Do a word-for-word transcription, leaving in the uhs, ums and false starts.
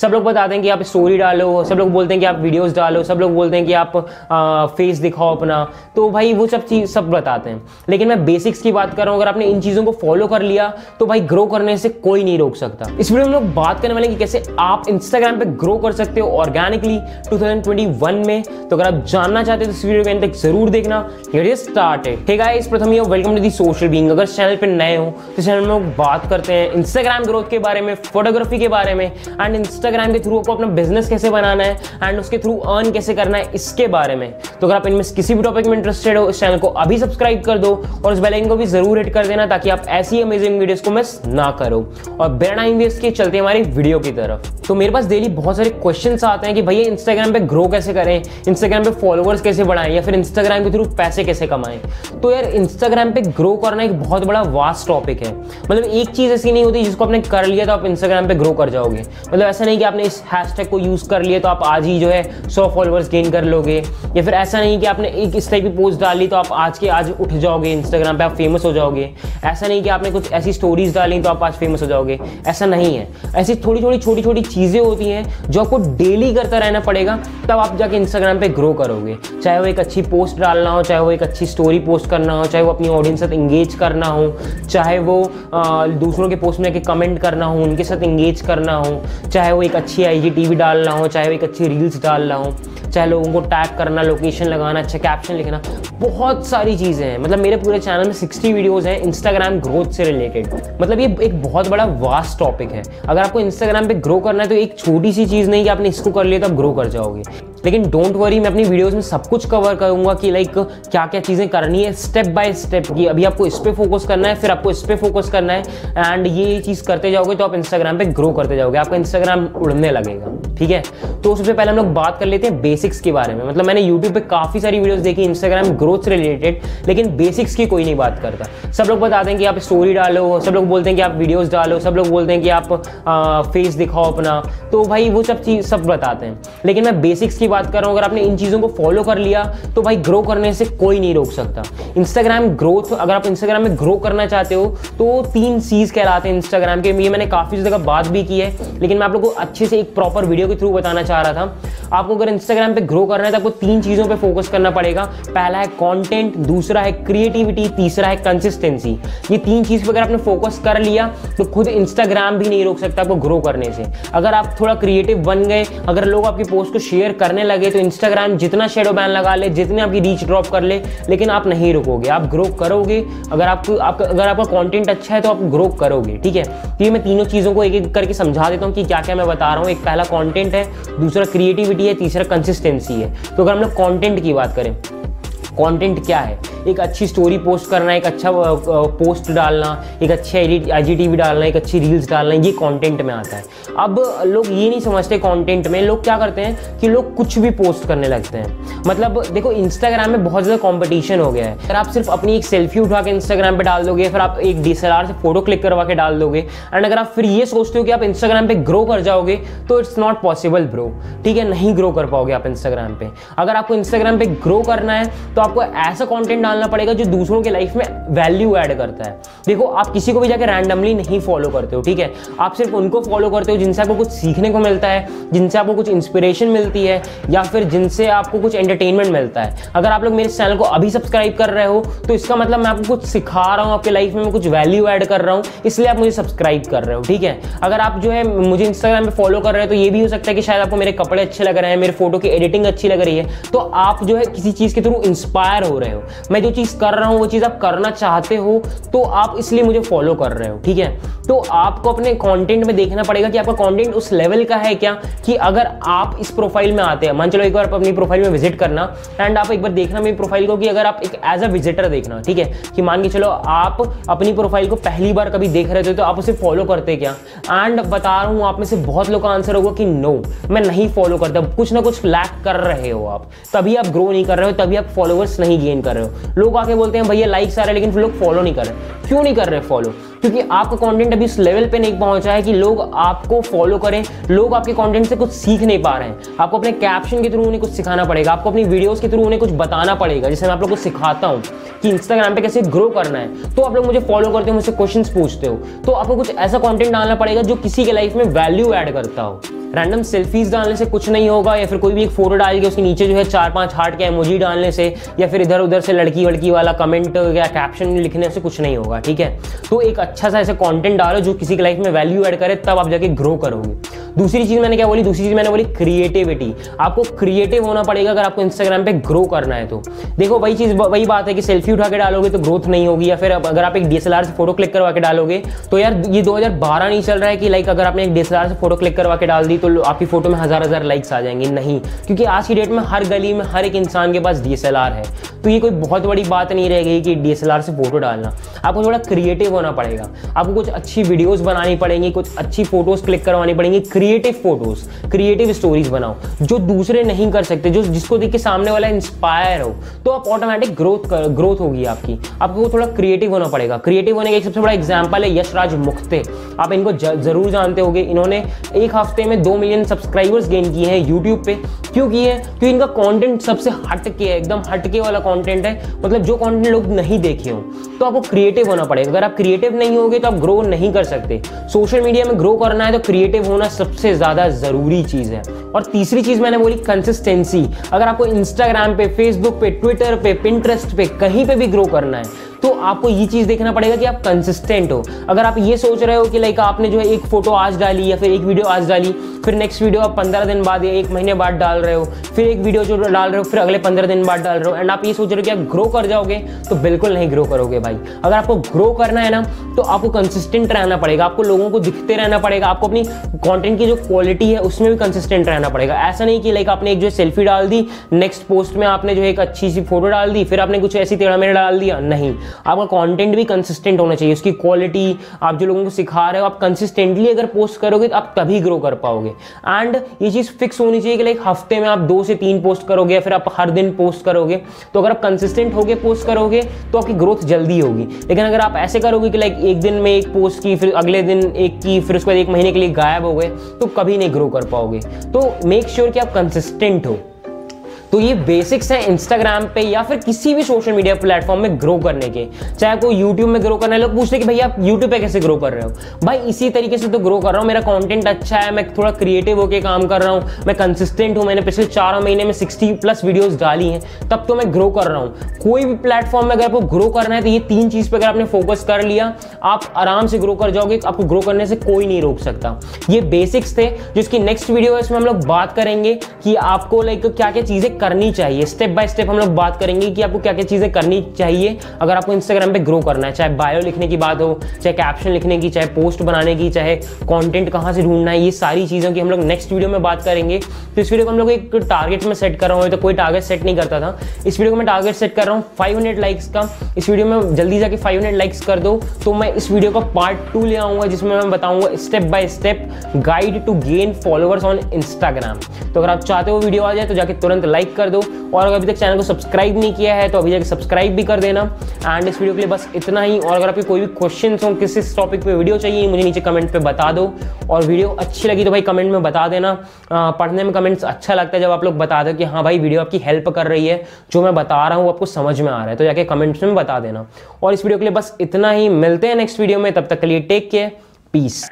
सब लोग बताते हैं कि आप स्टोरी डालो, सब लोग बोलते हैं कि आप वीडियोस डालो, सब लोग बोलते हैं कि आप आ, फेस दिखाओ अपना, तो भाई वो सब चीज़ सब बताते हैं। लेकिन मैं बेसिक्स की बात कर रहा हूँ, अगर आपने इन चीज़ों को फॉलो कर लिया तो भाई ग्रो करने से कोई नहीं रोक सकता। इस वीडियो में हम लोग बात करने वाले हैं कि कैसे आप इंस्टाग्राम पर ग्रो कर सकते हो organically two thousand twenty one में। तो अगर आप जानना चाहते हो तो इस वीडियो के अंत तक जरूर देखना। हियर इज स्टार्ट है। Hey guys, Pratham welcome to the social being. अगर चैनल पर नए हो तो चैनल में लोग बात करते हैं इंस्टाग्राम ग्रोथ के बारे में, फोटोग्राफी के बारे में, एंड इंस्टाग्राम के थ्रू आपको अपना बिजनेस कैसे बनाना है एंड उसके थ्रू अर्न कैसे करना है, इसके बारे में। तो अगर आप इनमें किसी भी टॉपिक में इंटरेस्टेड हो, इस चैनल को अभी सब्सक्राइब कर दो और इस बेल आइकन को भी जरूर हिट कर देना ताकि आप ऐसी अमेजिंग वीडियोस को मिस ना करो। और बिना टाइम वेस्ट किए चलते हैं हमारी वीडियो की तरफ। तो मेरे पास डेली बहुत सारे क्वेश्चंस आते हैं कि भैया इंस्टाग्राम पे ग्रो कैसे करें, इंस्टाग्राम पे फॉलोअर्स कैसे बढ़ाएं, या फिर इंस्टाग्राम के थ्रू पैसे कैसे कमाएं। तो यार इंस्टाग्राम पे ग्रो करना एक बहुत बड़ा वास्ट टॉपिक है। मतलब एक चीज़ ऐसी नहीं होती जिसको आपने कर लिया तो आप इंस्टाग्राम पे ग्रो कर जाओगे। मतलब ऐसा नहीं कि आपने इस हैशटैग को यूज़ कर लिया तो आप आज ही जो है सौ फॉलोअर्स गेन कर लोगे, या फिर ऐसा नहीं कि आपने एक इस टाइप की पोस्ट डाली तो आप आज के आज उठ जाओगे, इंस्टाग्राम पे आप फेमस हो जाओगे। ऐसा नहीं कि आपने कुछ ऐसी स्टोरीज डाली तो आप आज फेमस हो जाओगे, ऐसा नहीं है। ऐसी थोड़ी थोड़ी छोटी छोटी चीज़ें होती हैं जो आपको डेली करता रहना पड़ेगा, तब आप जाके इंस्टाग्राम पे ग्रो करोगे। चाहे वो एक अच्छी पोस्ट डालना हो, चाहे वो एक अच्छी स्टोरी पोस्ट करना हो, चाहे वो अपनी ऑडियंस साथ इंगेज करना हो, चाहे वो आ, दूसरों के पोस्ट में जाके कमेंट करना हो, उनके साथ इंगेज करना हो, चाहे वो एक अच्छी आई जी टी वी डालना हो, चाहे वो एक अच्छी रील्स डालना हो, चाहे लोगों को टैग करना, लोकेशन लगाना, अच्छा कैप्शन लिखना, बहुत सारी चीज़ें हैं। मतलब मेरे पूरे चैनल में सिक्सटी वीडियोज़ हैं इंस्टाग्राम ग्रोथ से रिलेटेड। मतलब ये एक बहुत बड़ा वास्ट टॉपिक है। अगर आपको इंस्टाग्राम पे ग्रो करना है तो एक छोटी सी चीज़ नहीं कि आपने इसको कर लिया तो आप ग्रो कर जाओगे। लेकिन डोंट वरी, मैं अपनी वीडियोस में सब कुछ कवर करूंगा कि लाइक क्या क्या चीज़ें करनी है स्टेप बाय स्टेप, कि अभी आपको इस पे फोकस करना है, फिर आपको इस पे फोकस करना है, एंड ये चीज़ करते जाओगे तो आप इंस्टाग्राम पे ग्रो करते जाओगे, आपका इंस्टाग्राम उड़ने लगेगा। ठीक है, तो सबसे पहले हम लोग बात कर लेते हैं बेसिक्स के बारे में। मतलब मैंने यूट्यूब पे काफ़ी सारी वीडियोस देखी इंस्टाग्राम ग्रोथ से रिलेटेड, लेकिन बेसिक्स की कोई नहीं बात करता। सब लोग बताते हैं कि आप स्टोरी डालो, सब लोग बोलते हैं कि आप वीडियोस डालो, सब लोग बोलते हैं कि आप आ, फेस दिखाओ अपना, तो भाई वो सब चीज़ सब बताते हैं। लेकिन मैं बेसिक्स की बात कर रहा हूँ, अगर आपने इन चीज़ों को फॉलो कर लिया तो भाई ग्रो करने से कोई नहीं रोक सकता। इंस्टाग्राम ग्रोथ, अगर आप इंस्टाग्राम में ग्रो करना चाहते हो तो तीन चीज़ कहलाते हैं इंस्टाग्राम के। ये मैंने काफ़ी जगह बात भी की है, लेकिन मैं आप लोग को अच्छे से एक प्रॉपर वीडियो के थ्रू बताना चाह रहा था। आपको अगर इंस्टाग्राम पे ग्रो करना है तो आपको तीन चीज़ों पे फोकस करना पड़ेगा। पहला है कंटेंट, दूसरा है क्रिएटिविटी, तीसरा है कंसिस्टेंसी। ये तीन चीज़ पे अगर आपने फोकस कर लिया तो खुद इंस्टाग्राम भी नहीं रोक सकता आपको ग्रो करने से। अगर आप थोड़ा क्रिएटिव बन गए, अगर लोग आपकी पोस्ट को शेयर करने लगे तो इंस्टाग्राम जितना शेडो बैन लगा ले, जितने आपकी रीच ड्रॉप कर ले, लेकिन आप नहीं रुकोगे, आप ग्रो करोगे। अगर आपको आप, अगर आपका कॉन्टेंट अच्छा है तो आप ग्रो करोगे। ठीक है, तो ये मैं तीनों चीज़ों को एक एक करके समझा देता हूँ कि क्या क्या मैं बता रहा हूँ। एक पहला कंटेंट है, दूसरा क्रिएटिविटी है, तीसरा कंसिस्टेंसी है। तो अगर हम लोग कंटेंट की बात करें, कंटेंट क्या है? एक अच्छी स्टोरी पोस्ट करना, एक अच्छा पोस्ट डालना, एक अच्छी आई जी टी वी डालना, एक अच्छी रील्स डालना, ये कंटेंट में आता है। अब लोग ये नहीं समझते, कंटेंट में लोग क्या करते हैं कि लोग कुछ भी पोस्ट करने लगते हैं। मतलब देखो, इंस्टाग्राम में बहुत ज़्यादा कंपटीशन हो गया है। अगर आप सिर्फ अपनी एक सेल्फी उठा के इंस्टाग्राम पर डाल दोगे, फिर आप एक डी एस एल आर से फोटो क्लिक करवा के डाल दोगे, एंड अगर आप फिर ये सोचते हो कि आप इंस्टाग्राम पर ग्रो कर जाओगे तो इट्स नॉट पॉसिबल ब्रो। ठीक है, नहीं ग्रो कर पाओगे आप इंस्टाग्राम पर। अगर आपको इंस्टाग्राम पर ग्रो करना है तो आपको ऐसा कंटेंट डालना पड़ेगा जो दूसरों के लाइफ में वैल्यू ऐड करता है। देखो, आप किसी को भी जाकर रैंडमली नहीं फॉलो करते हो। ठीक है, आप सिर्फ उनको फॉलो करते हो जिनसे आपको कुछ सीखने को मिलता है, जिनसे आपको कुछ इंस्पिरेशन मिलती है, या फिर जिनसे आपको कुछ एंटरटेनमेंट मिलता है। अगर आप लोग मेरे चैनल को अभी सब्सक्राइब कर रहे हो तो इसका मतलब मैं आपको कुछ सिखा रहा हूँ, आपके लाइफ में मैं कुछ वैल्यू ऐड कर रहा हूँ, इसलिए आप मुझे सब्सक्राइब कर रहे हो। ठीक है, अगर आप जो है मुझे इंस्टाग्राम पर फॉलो कर रहे हो तो ये भी हो सकता है कि शायद आपको मेरे कपड़े अच्छे लग रहे हैं, मेरे फोटो की एडिटिंग अच्छी लग रही है, तो आप जो है किसी चीज़ के थ्रू इंस्पायर हो रहे हो। मैं जो चीज़ कर रहा हूँ वो चीज़ आप करना चाहते हो, तो आप इसलिए मुझे फॉलो कर रहे हो। ठीक है, तो आपको अपने कंटेंट में देखना पड़ेगा कि आपका कंटेंट उस लेवल का है क्या, कि अगर आप इस प्रोफाइल में आते हैं, मान चलो एक बार आप अपनी प्रोफाइल में विजिट करना, एंड आप एक बार देखना मेरी प्रोफाइल को कि अगर आप एक एज अ विजिटर देखना। ठीक है, कि मान के चलो आप अपनी प्रोफाइल को पहली बार कभी देख रहे थे तो आप उसे फॉलो करते क्या? एंड बता रहा हूँ, आप में से बहुत लोग का आंसर होगा कि नो, मैं नहीं फॉलो करता, कुछ ना कुछ लैक कर रहे हो आप, तभी आप ग्रो नहीं कर रहे हो, तभी आप फॉलोअर्स नहीं गेन कर रहे हो। लोग आके बोलते हैं भैया लाइक्स आ रहे हैं, लेकिन लोग फॉलो नहीं कर रहे। क्यों नहीं कर रहे फॉलो? क्योंकि आपका कंटेंट अभी उस लेवल पे नहीं पहुंचा है कि लोग आपको फॉलो करें, लोग आपके कंटेंट से कुछ सीख नहीं पा रहे हैं। आपको अपने कैप्शन के थ्रू उन्हें कुछ सिखाना पड़ेगा, आपको अपनी वीडियोस के थ्रू उन्हें कुछ बताना पड़ेगा। जैसे मैं आप लोग को सिखाता हूँ कि इंस्टाग्राम पे कैसे ग्रो करना है, तो आप लोग मुझे फॉलो करते हो, मुझसे क्वेश्चन पूछते हो, तो आपको कुछ ऐसा कॉन्टेंट डालना पड़ेगा जो किसी के लाइफ में वैल्यू ऐड करता हो। रैंडम सेल्फीज डालने से कुछ नहीं होगा, या फिर कोई भी एक फोटो डाल के उसके नीचे जो है चार पांच हार्ट के इमोजी डालने से, या फिर इधर उधर से लड़की वड़की वाला कमेंट या कैप्शन लिखने से कुछ नहीं होगा। ठीक है, तो एक अच्छा सा ऐसे कॉन्टेंट डालो जो किसी की लाइफ में वैल्यू एड करे, तब आप जाके ग्रो करोगे। दूसरी चीज़ मैंने क्या बोली, दूसरी चीज़ मैंने बोली क्रिएटिविटी। आपको क्रिएटिव होना पड़ेगा अगर आपको इंस्टाग्राम पे ग्रो करना है। तो देखो वही चीज़ वही बात है कि सेल्फी उठा के डालोगे तो ग्रोथ नहीं होगी, या फिर अगर आप एक डीएसएलआर से फोटो क्लिक करवा के डालोगे तो यार ये दो हज़ार बारह नहीं चल रहा है कि लाइक अगर आपने एक डीएसएलआर से फोटो क्लिक करवा के डाल दी तो आपकी फोटो में हज़ार हज़ार लाइक्स आ जाएंगे, नहीं, क्योंकि आज की डेट में हर गली में हर एक इंसान के पास डीएसएलआर है। तो ये कोई बहुत बड़ी बात नहीं रह गई कि डीएसएलआर से फोटो डालना। आपको थोड़ा क्रिएटिव होना पड़ेगा, आपको कुछ अच्छी वीडियोस बनानी पड़ेंगी, कुछ अच्छी फोटोज़ क्लिक करवानी पड़ेंगी, क्रिएटिव फोटोज़, क्रिएटिव स्टोरीज बनाओ जो दूसरे नहीं कर सकते, जो जिसको देख के सामने वाला इंस्पायर हो, तो आप ऑटोमेटिक ग्रोथ कर, ग्रोथ होगी आपकी। आपको थोड़ा क्रिएटिव होना पड़ेगा। क्रिएटिव होने का एक सबसे बड़ा एग्जाम्पल है यशराज मुख्ते। आप इनको ज़रूर जानते होंगे। इन्होंने एक हफ्ते में दो मिलियन सब्सक्राइबर्स गेन किए हैं यूट्यूब पे। क्यों किए हैं? क्योंकि इनका कॉन्टेंट सबसे हटके है, एकदम हटके वाला कॉन्टेंट है, मतलब जो कॉन्टेंट लोग नहीं देखे हो। तो आपको क्रिएटिव होना पड़ेगा, अगर आप क्रिएटिव नहीं होगे तो आप ग्रो नहीं कर सकते। सोशल मीडिया में ग्रो करना है तो क्रिएटिव होना सबसे ज़्यादा ज़रूरी चीज़ है। और तीसरी चीज़ मैंने बोली कंसिस्टेंसी। अगर आपको इंस्टाग्राम पे, फेसबुक पे, ट्विटर पे, पिंटरेस्ट पे, कहीं पे भी ग्रो करना है तो आपको ये चीज़ देखना पड़ेगा कि आप कंसिस्टेंट हो। अगर आप ये सोच रहे हो कि लाइक आपने जो है एक फोटो आज डाली या फिर एक वीडियो आज डाली, फिर नेक्स्ट वीडियो आप पंद्रह दिन बाद या एक महीने बाद डाल रहे हो, फिर एक वीडियो जो डाल रहे हो फिर अगले पंद्रह दिन बाद डाल रहे हो, एंड आप ये सोच रहे हो कि आप ग्रो कर जाओगे, तो बिल्कुल नहीं ग्रो करोगे भाई। अगर आपको ग्रो करना है ना तो आपको कंसिस्टेंट रहना पड़ेगा, आपको लोगों को दिखते रहना पड़ेगा, आपको अपनी कॉन्टेंट की जो क्वालिटी है उसमें भी कंसिस्टेंट रहना पड़ेगा। ऐसा नहीं कि लाइक आपने एक जो सेल्फी डाल दी, नेक्स्ट पोस्ट में आपने जो एक अच्छी सी फोटो डाल दी, फिर आपने कुछ ऐसी टेढ़ा मेढ़ा डाल दिया, नहीं। आपका कंटेंट भी कंसिस्टेंट होना चाहिए, उसकी क्वालिटी, आप जो लोगों को सिखा रहे हो, आप कंसिस्टेंटली अगर पोस्ट करोगे तो आप तभी ग्रो कर पाओगे। एंड ये चीज़ फिक्स होनी चाहिए कि लाइक हफ्ते में आप दो से तीन पोस्ट करोगे या फिर आप हर दिन पोस्ट करोगे। तो अगर आप कंसिस्टेंट होकर पोस्ट करोगे तो आपकी ग्रोथ जल्दी होगी। लेकिन अगर आप ऐसे करोगे कि लाइक एक दिन में एक पोस्ट की, फिर अगले दिन एक की, फिर उसके बाद एक महीने के लिए गायब हो गए, तो कभी नहीं ग्रो कर पाओगे। तो मेक श्योर कि आप कंसिस्टेंट हो। तो ये बेसिक्स हैं इंस्टाग्राम पे या फिर किसी भी सोशल मीडिया प्लेटफॉर्म में ग्रो करने के। चाहे आपको यूट्यूब में ग्रो करना है, लोग पूछते हैं कि भैया आप यूट्यूब पे कैसे ग्रो कर रहे हो, भाई इसी तरीके से तो ग्रो कर रहा हूँ। मेरा कंटेंट अच्छा है, मैं थोड़ा क्रिएटिव होकर काम कर रहा हूँ, मैं कंसिस्टेंट हूँ, मैंने पिछले चार महीने में सिक्सटी प्लस वीडियोज़ डाली हैं, तब तो मैं ग्रो कर रहा हूँ। कोई भी प्लेटफॉर्म में अगर आपको ग्रो करना है तो ये तीन चीज़ पर अगर आपने फोकस कर लिया, आप आराम से ग्रो कर जाओगे। आपको ग्रो करने से कोई नहीं रोक सकता। ये बेसिक्स थे, जिसकी नेक्स्ट वीडियो है इसमें हम लोग बात करेंगे कि आपको लाइक क्या क्या चीज़ें करनी चाहिए। स्टेप बाय स्टेप हम लोग बात करेंगे कि आपको क्या क्या चीज़ें करनी चाहिए अगर आपको इंस्टाग्राम पे ग्रो करना है। चाहे बायो लिखने की बात हो, चाहे कैप्शन लिखने की, चाहे पोस्ट बनाने की, चाहे कंटेंट कहाँ से ढूंढना है, ये सारी चीज़ों की हम लोग नेक्स्ट वीडियो में बात करेंगे। तो इस वीडियो को हम लोग एक टारगेट में सेट कर रहा हूँ, तो कोई टारगेट सेट नहीं करता था। इस वीडियो को मैं टारगेट सेट कर रहा हूँ फाइव हंड्रेड लाइक्स का। इस वीडियो में जल्दी जाके फाइव हंड्रेड लाइक्स कर दो तो मैं इस वीडियो का पार्ट टू ले आऊँगा, जिसमें मैं बताऊँगा step by step guide to gain followers on Instagram. तो अगर आप चाहते हो वीडियो आ जाए तो जाके तुरंत लाइक कर दो, और अगर अभी तक चैनल को सब्सक्राइब नहीं किया है तो अभी जाकर सब्सक्राइब भी कर देना। एंड इस वीडियो के लिए बस इतना ही। और अगर आपके कोई भी क्वेश्चंस हो, किसी टॉपिक पे वीडियो चाहिए, मुझे नीचे कमेंट पे बता दो। और वीडियो अच्छी लगी तो भाई कमेंट में बता देना। आ, पढ़ने में कमेंट्स अच्छा लगता है जब आप लोग बता दो कि हाँ भाई वीडियो आपकी हेल्प कर रही है, जो मैं बता रहा हूँ आपको समझ में आ रहा है, तो जाके कमेंट्स में बता देना। और इस वीडियो के लिए बस इतना ही, मिलते हैं नेक्स्ट वीडियो में। तब तक के लिए टेक केयर, पीस।